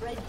Red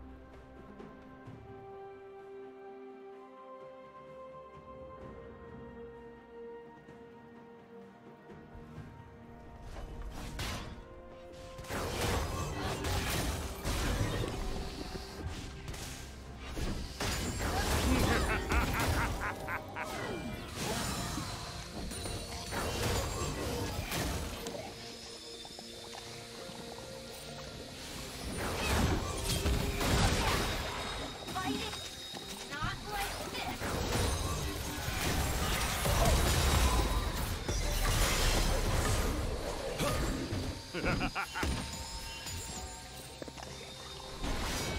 Ha ha ha ha ha!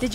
Did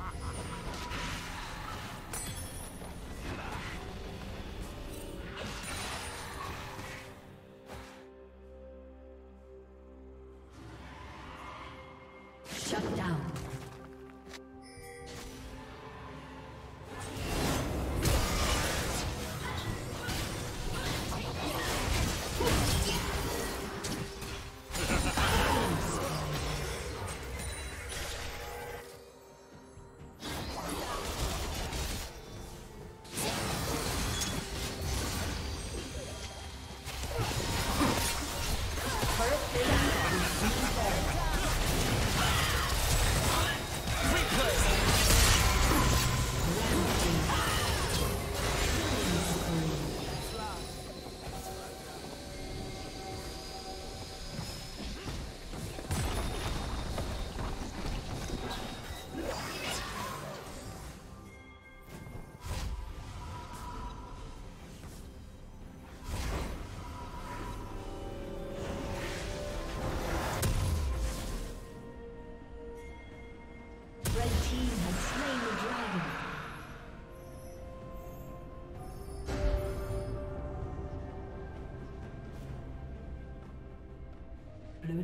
Shut down. Blue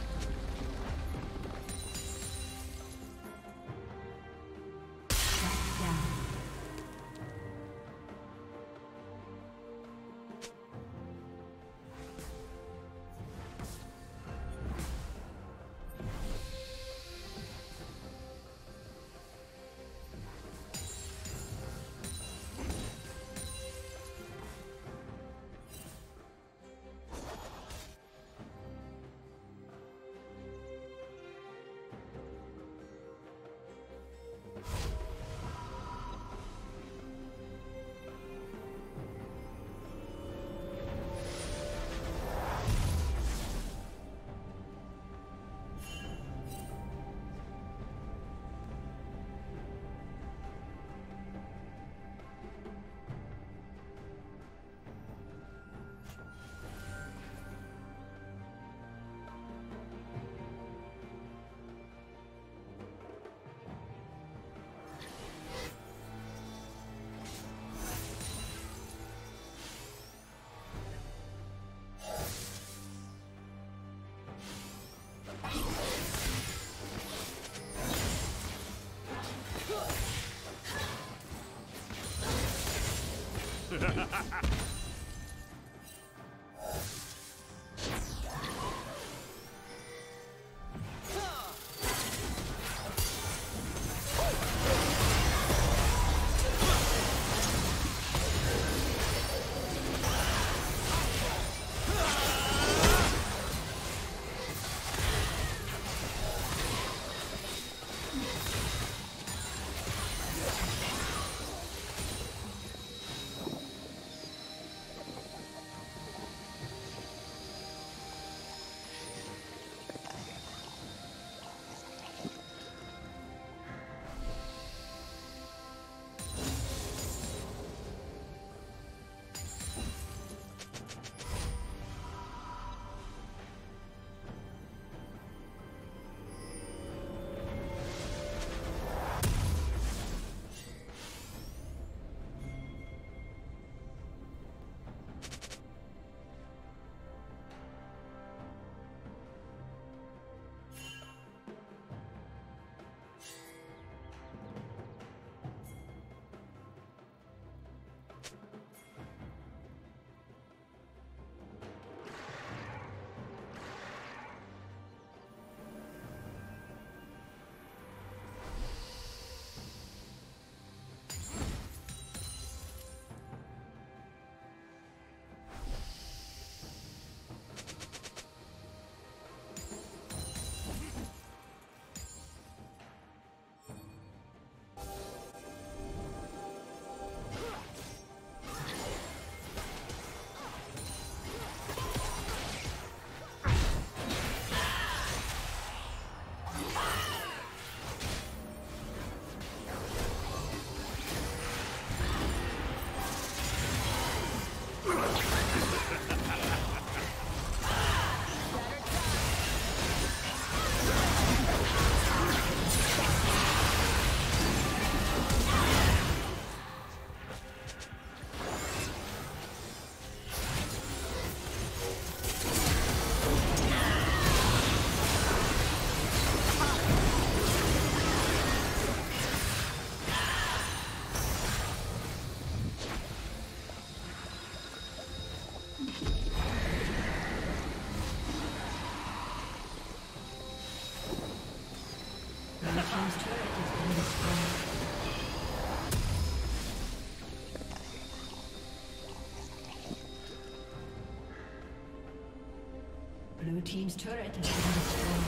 Blue team's turret has been destroyed.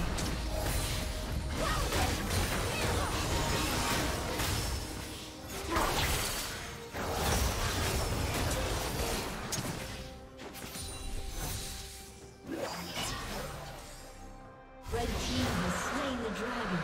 Red team has slain the dragon.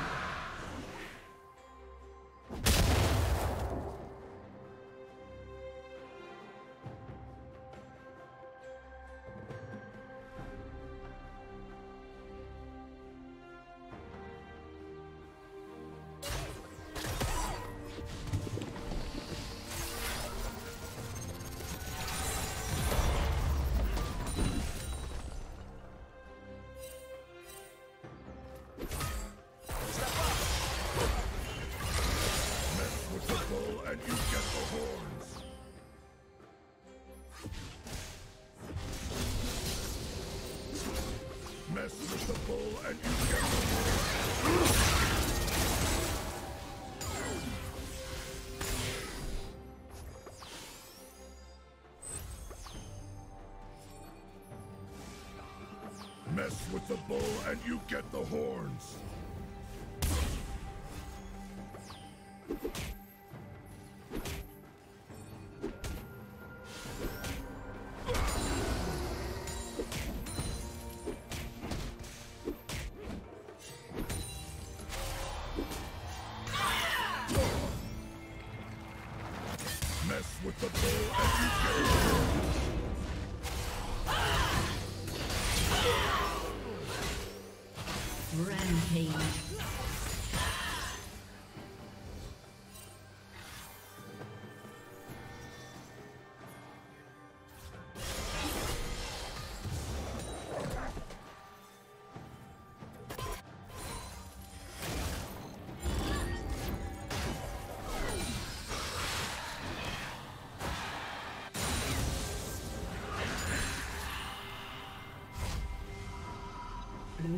With the bull and you get the horns. Blue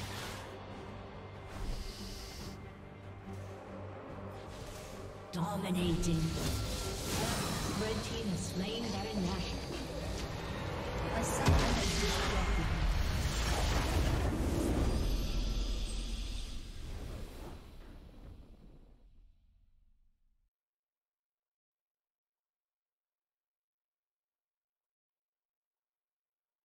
Dominating. Red team has slain Baron Nashor.